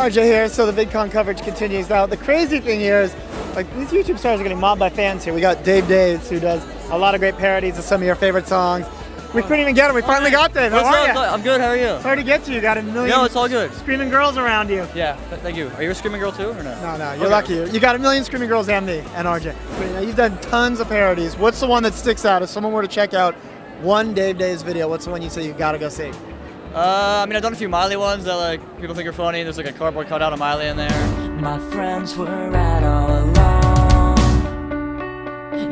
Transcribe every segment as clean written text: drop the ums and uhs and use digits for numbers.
RJ here, so the VidCon coverage continues. Now, the crazy thing here is, like, these YouTube stars are getting mobbed by fans here. We got Dave Days, who does a lot of great parodies of some of your favorite songs. We couldn't even get him. We finally got Dave. How are you? I'm good. How are you? Sorry to get to you. Got a million. No, it's all good. Screaming girls around you. Yeah, thank you. Are you a screaming girl too, or no? No, no. You're lucky. You got a million screaming girls and me and RJ. But, you know, you've done tons of parodies. What's the one that sticks out? If someone were to check out one Dave Days video, what's the one you say you gotta go see? I mean, I've done a few Miley ones that like people think are funny. There's like a cardboard cutout of Miley in there. My friends were right all along.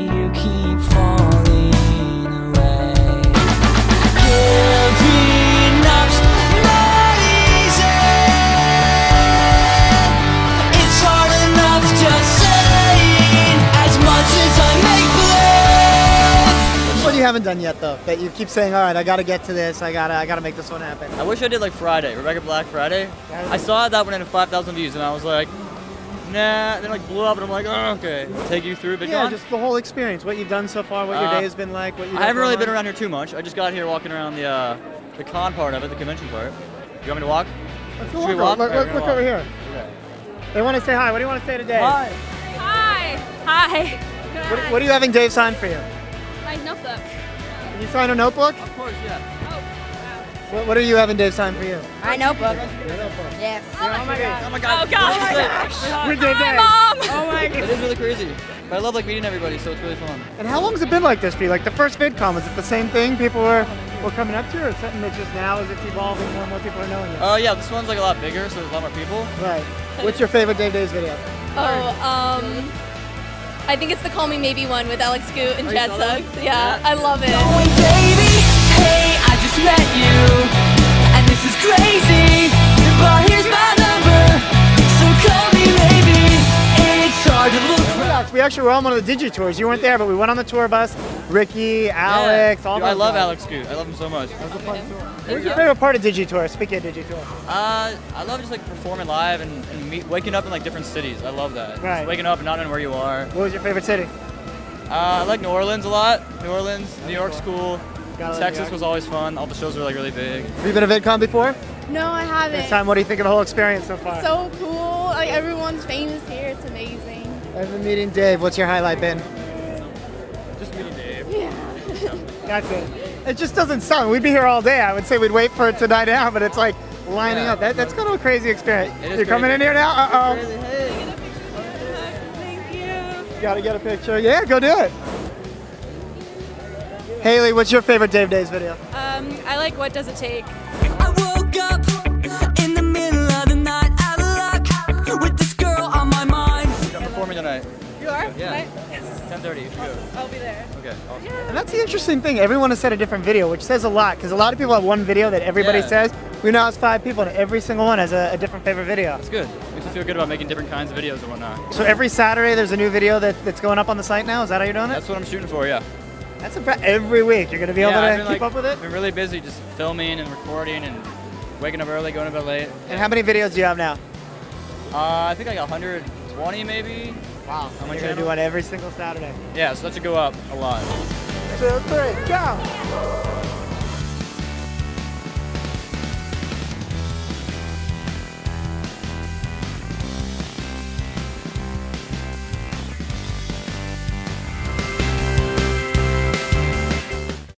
You keep falling. Haven't done yet though that you keep saying, all right, I gotta get to this, I gotta make this one happen? I wish I did like Friday, Rebecca Black Friday. I saw that one in 5,000 views and I was like, nah, then like blew up and I'm like, oh, okay. Take you through VidCon? Yeah, just the whole experience, what you've done so far, what your day has been like, what you— I haven't really been around here too much. I just got here walking around the con part of it, the convention part. You want me to walk? Let's go. Look over here. Okay. They want to say hi. What do you want to say today? Hi. Hi. Hi. What are you having Dave sign for you? My notebook. Can you sign a notebook? Of course, yeah. Oh, wow. What are you having Dave sign for you? My notebook. Your notebook. Yes. Oh my God. Oh my God. Oh gosh. We're Dave Days. Mom. Oh my God. It is really crazy. But I love like meeting everybody, so it's really fun. And how long has it been like this for you? Like the first VidCon, was it the same thing people were coming up to, or something that just now is it's evolving more and more people are knowing you? Oh yeah, this one's like a lot bigger, so there's a lot more people. Right. What's your favorite Dave Days video? I think it's the Call Me Maybe one with Alex Goot and Chad Sugg. Yeah, I love it. Going, baby, hey, I just met you, and this is crazy, but here's my number, so call me maybe, it's hard to look for. We actually were on one of the Digitours. You weren't there, but we went on the tour bus. Ricky, Alex, all that. I love Alex Goot. I love him so much. That was a fun tour. What's your favorite part of Digitours? Speaking of Digitours. I love just like performing live and waking up in like different cities. I love that. Right. Just waking up and not knowing where you are. What was your favorite city? I like New Orleans a lot. New Orleans, New York's cool. Texas was always fun. All the shows were like really big. Have you been to VidCon before? No, I haven't. This time, what do you think of the whole experience so far? It's so cool. Like everyone's famous here. It's amazing. I've been meeting Dave. What's your highlight been? Just meeting Dave. Yeah. That's it. It just doesn't sound— we'd be here all day. I would say we'd wait for it to die down, but it's like lining up. That's kind of a crazy experience. You're coming in here now? Uh-oh. Hey. Thank you. You gotta get a picture. Yeah, go do it. Haley, what's your favorite Dave Days video? I like What Does It Take. I woke up in the middle of the night, out of luck, with this girl on my mind. You're performing tonight. You are? Yeah. Yes. 10:30. I'll be there. Okay. Awesome. Yeah. And that's the interesting thing. Everyone has said a different video, which says a lot, because a lot of people have one video that everybody says. We now have 5 people, and every single one has a different favorite video. That's good. Makes you feel good about making different kinds of videos and whatnot. So every Saturday, there's a new video that's going up on the site now. Is that how you're doing it? That's what I'm shooting for. Yeah. That's every week. You're gonna be able to keep up with it. I've been really busy just filming and recording and waking up early, going to bed late. And how many videos do you have now? I think like 120 maybe. Wow, I'm going to do one every single Saturday. Yeah, so that should go up a lot. 2, 3, go!